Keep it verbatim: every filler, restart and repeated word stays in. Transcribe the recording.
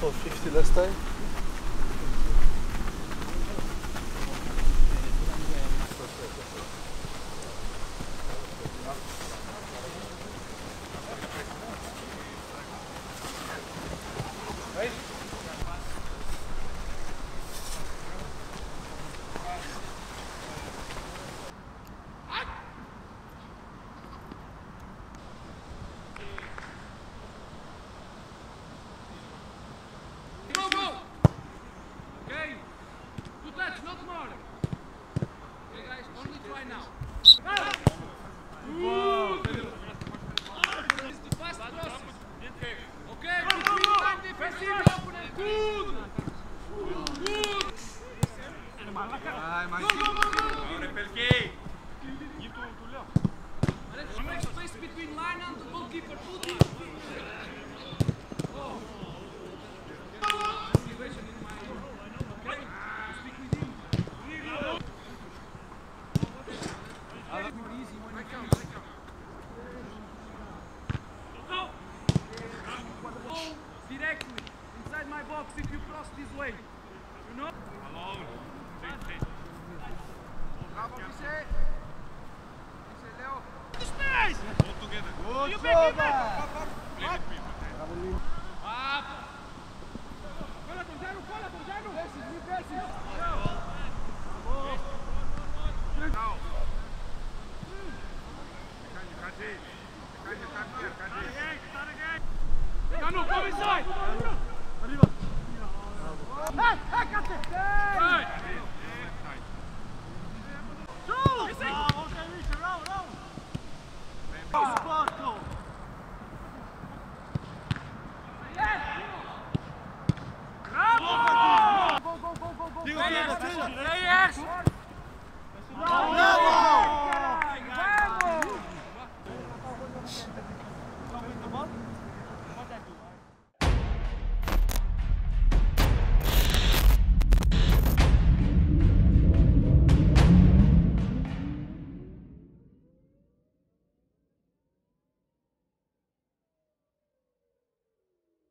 four fifty last time. Cavallini. Cavallini. Cavallini. Cavallini.